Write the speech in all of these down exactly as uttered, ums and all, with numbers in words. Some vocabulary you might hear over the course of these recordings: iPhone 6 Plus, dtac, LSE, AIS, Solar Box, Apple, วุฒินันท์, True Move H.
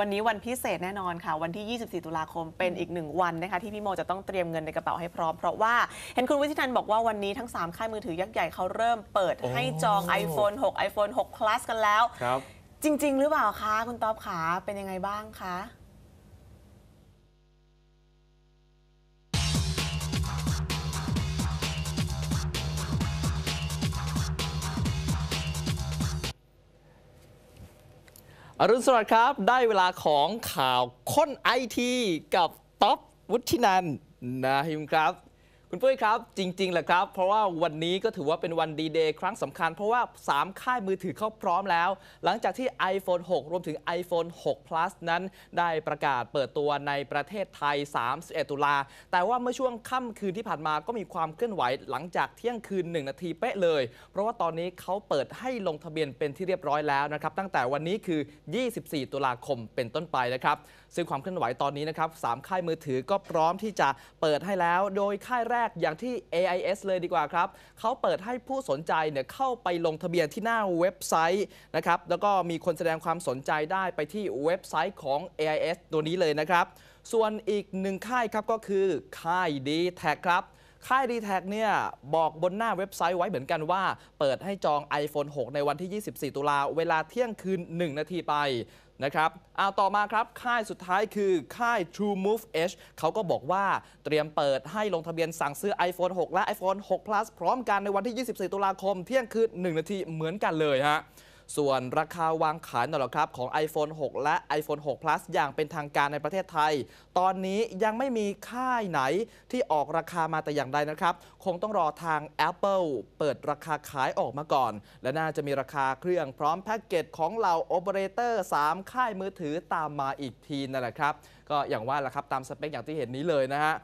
วันนี้วันพิเศษแน่นอนค่ะวันที่ยี่สิบสี่ตุลาคมเป็นอีกหนึ่งวันนะคะที่พี่โมจะต้องเตรียมเงินในกระเป๋าให้พร้อมเพราะว่าเห็นคุณวิชิตันบอกว่าวันนี้ทั้งสามค่ายมือถือยักษ์ใหญ่เขาเริ่มเปิดให้จอง ไอโฟน หก ไอโฟน หก พลัส กันแล้วจริงๆหรือเปล่าคะคุณต๊อบขาเป็นยังไงบ้างคะอรุณสวัสดิ์ครับได้เวลาของข่าวค้นไอทีกับต๊อบวุฒินันท์นะฮิมครับคุณปุ้ยครับจริงๆแหละครับเพราะว่าวันนี้ก็ถือว่าเป็นวันดีเดย์ครั้งสำคัญเพราะว่าสามค่ายมือถือเข้าพร้อมแล้วหลังจากที่ ไอโฟน หกรวมถึง ไอโฟน หก พลัส นั้นได้ประกาศเปิดตัวในประเทศไทยสามสิบเอ็ดตุลาแต่ว่าเมื่อช่วงค่ำคืนที่ผ่านมาก็มีความเคลื่อนไหวหลังจากเที่ยงคืนหนึ่งนาทีเป๊ะเลยเพราะว่าตอนนี้เขาเปิดให้ลงทะเบียนเป็นที่เรียบร้อยแล้วนะครับตั้งแต่วันนี้คือยี่สิบสี่ตุลาคมเป็นต้นไปนะครับซึ่งความเคลื่อนไหวตอนนี้นะครับสามค่ายมือถือก็พร้อมที่จะเปิดให้แล้วโดยค่ายแรกอย่างที่ เอ ไอ เอส เลยดีกว่าครับเขาเปิดให้ผู้สนใจเนี่ยเข้าไปลงทะเบียนที่หน้าเว็บไซต์นะครับแล้วก็มีคนแสดงความสนใจได้ไปที่เว็บไซต์ของ เอ ไอ เอส ตัวนี้เลยนะครับส่วนอีกหนึ่งค่ายครับก็คือค่าย ดีแท็ก ครับค่าย ดีแท็ก เนี่ยบอกบนหน้าเว็บไซต์ไว้เหมือนกันว่าเปิดให้จอง ไอโฟน หกในวันที่ยี่สิบสี่ตุลาเวลาเที่ยงคืนหนึ่งนาทีไปนะครับเอาต่อมาครับค่ายสุดท้ายคือค่าย True Move H เขาก็บอกว่าเตรียมเปิดให้ลงทะเบียนสั่งซื้อ ไอโฟน หกและ ไอโฟน หก พลัส พร้อมกันในวันที่ยี่สิบสี่ตุลาคมเที่ยงคืนหนึ่งนาทีเหมือนกันเลยฮะส่วนราคาวางขายนั่นแหละครับของ ไอโฟน หกและ ไอโฟน หก พลัส อย่างเป็นทางการในประเทศไทยตอนนี้ยังไม่มีค่ายไหนที่ออกราคามาแต่อย่างใดนะครับคงต้องรอทาง Apple เปิดราคาขายออกมาก่อนและน่าจะมีราคาเครื่องพร้อมแพ็กเกจของเหล่าโอเปอเรเตอร์สามค่ายมือถือตามมาอีกทีนั่นแหละครับก็อย่างว่าแหละครับตามสเปคอย่างที่เห็นนี้เลยนะฮะ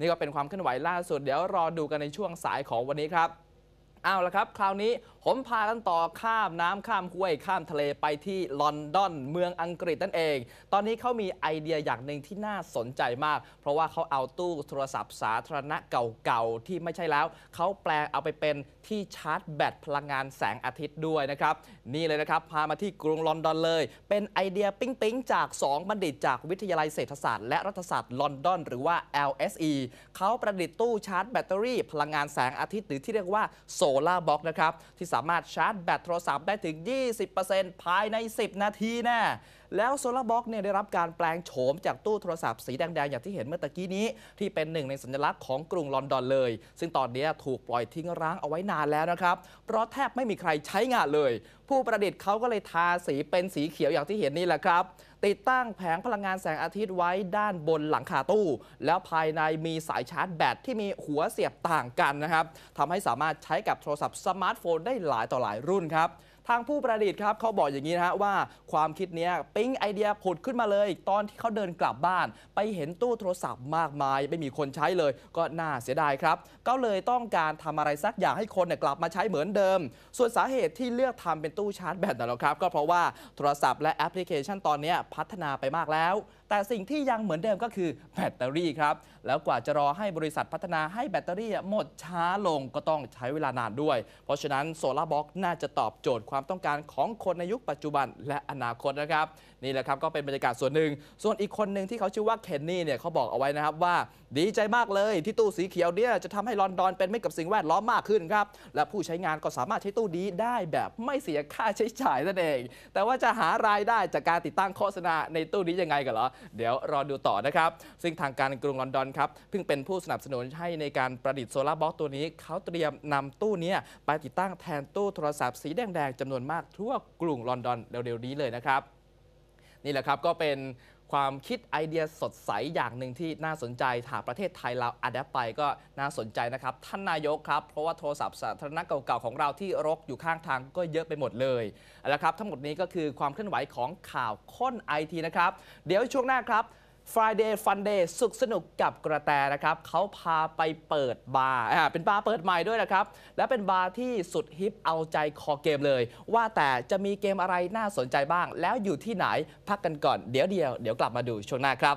นี่ก็เป็นความเคลื่อนไหวล่าสุดเดี๋ยวรอดูกันในช่วงสายของวันนี้ครับเอาละครับคราวนี้ผมพากันต่อข้ามน้ำข้ามห้วยข้ามทะเลไปที่ลอนดอนเมืองอังกฤษนั่นเองตอนนี้เขามีไอเดียอย่างหนึ่งที่น่าสนใจมากเพราะว่าเขาเอาตู้โทรศัพท์สาธารณะเก่าๆที่ไม่ใช่แล้วเขาแปลงเอาไปเป็นที่ชาร์จแบตพลังงานแสงอาทิตย์ด้วยนะครับนี่เลยนะครับพามาที่กรุงลอนดอนเลยเป็นไอเดียปิ๊งๆจากสองบัณฑิตจากวิทยาลัยเศรษฐศาสตร์และรัฐศาสตร์ลอนดอนหรือว่า แอล เอส อี เขาประดิษฐ์ตู้ชาร์จแบตเตอรี่พลังงานแสงอาทิตย์หรือที่เรียกว่าโซล่าบ็อกซ์นะครับที่สามารถชาร์จแบตโทรศัพท์ได้ถึง ยี่สิบเปอร์เซ็นต์ ภายในสิบนาทีแน่แล้วโซล่าบ็อกซ์เนี่ยได้รับการแปลงโฉมจากตู้โทรศัพท์สีแดงๆอย่างที่เห็นเมื่อตะกี้นี้ที่เป็นหนึ่งในสัญลักษณ์ของกรุงลอนดอนเลยซึ่งตอนนี้ถูกปล่อยทิ้งร้างเอาไว้นานแล้วนะครับเพราะแทบไม่มีใครใช้งานเลยผู้ประดิษฐ์เขาก็เลยทาสีเป็นสีเขียวอย่างที่เห็นนี่แหละครับติดตั้งแผงพลังงานแสงอาทิตย์ไว้ด้านบนหลังคาตู้แล้วภายในมีสายชาร์จแบตที่มีหัวเสียบต่างกันนะครับทำให้สามารถใช้กับโทรศัพท์สมาร์ทโฟนได้หลายต่อหลายรุ่นครับทางผู้ประดิษฐ์ครับเขาบอกอย่างนี้นะฮะว่าความคิดนี้ปิ๊งไอเดียผุดขึ้นมาเลยตอนที่เขาเดินกลับบ้านไปเห็นตู้โทรศัพท์มากมายไม่มีคนใช้เลยก็น่าเสียดายครับก็เลยต้องการทำอะไรสักอย่างให้คนเนี่ยกลับมาใช้เหมือนเดิมส่วนสาเหตุที่เลือกทำเป็นตู้ชาร์จแบตนั่นแหละครับก็เพราะว่าโทรศัพท์และแอปพลิเคชันตอนนี้พัฒนาไปมากแล้วแต่สิ่งที่ยังเหมือนเดิมก็คือแบตเตอรี่ครับแล้วกว่าจะรอให้บริษัทพัฒนาให้แบตเตอรี่หมดช้าลงก็ต้องใช้เวลานานด้วยเพราะฉะนั้นโซล่าบ็อกซ์น่าจะตอบโจทย์ความต้องการของคนในยุคปัจจุบันและอนาคตนะครับนี่แหละครับก็เป็นบรรยากาศส่วนหนึ่งส่วนอีกคนหนึ่งที่เขาชื่อว่าเคนนี่เนี่ยเขาบอกเอาไว้นะครับว่าดีใจมากเลยที่ตู้สีเขียวเนี่ยจะทำให้ลอนดอนเป็นมิตรกับสิ่งแวดล้อมมากขึ้นครับและผู้ใช้งานก็สามารถใช้ตู้นี้ได้แบบไม่เสียค่าใช้จ่ายนั่นเองแต่ว่าจะหารายได้จากการติดตั้งโฆษณาในตู้นี้ยังไงกันเหรอเดี๋ยวรอดูต่อนะครับซึ่งทางการกรุงลอนดอนครับเพิ่งเป็นผู้สนับสนุนให้ในการประดิษฐ์โซลาร์บ็อกซ์ตัวนี้เขาเตรียมนำตู้นี้ไปติดตั้งแทนตู้โทรศัพท์สีแดงๆจำนวนมากทั่วกรุงลอนดอนเร็วๆนี้เลยนะครับนี่แหละครับก็เป็นความคิดไอเดียสดใสอย่างหนึ่งที่น่าสนใจถ้าประเทศไทยเราอัดแอปไปก็น่าสนใจนะครับท่านนายกครับเพราะว่าโทรศัพท์สาธารณะเก่าๆของเราที่รกอยู่ข้างทางก็เยอะไปหมดเลยเอาละครับทั้งหมดนี้ก็คือความเคลื่อนไหวของข่าวค้นไอทีนะครับเดี๋ยวช่วงหน้าครับFriday Funday สุขสนุกกับกระแตนะครับเขาพาไปเปิดบาร์เป็นบาร์เปิดใหม่ด้วยนะครับและเป็นบาร์ที่สุดฮิปเอาใจคอเกมเลยว่าแต่จะมีเกมอะไรน่าสนใจบ้างแล้วอยู่ที่ไหนพักกันก่อนเดี๋ยวเดียวเดี๋ยวกลับมาดูช่วงหน้าครับ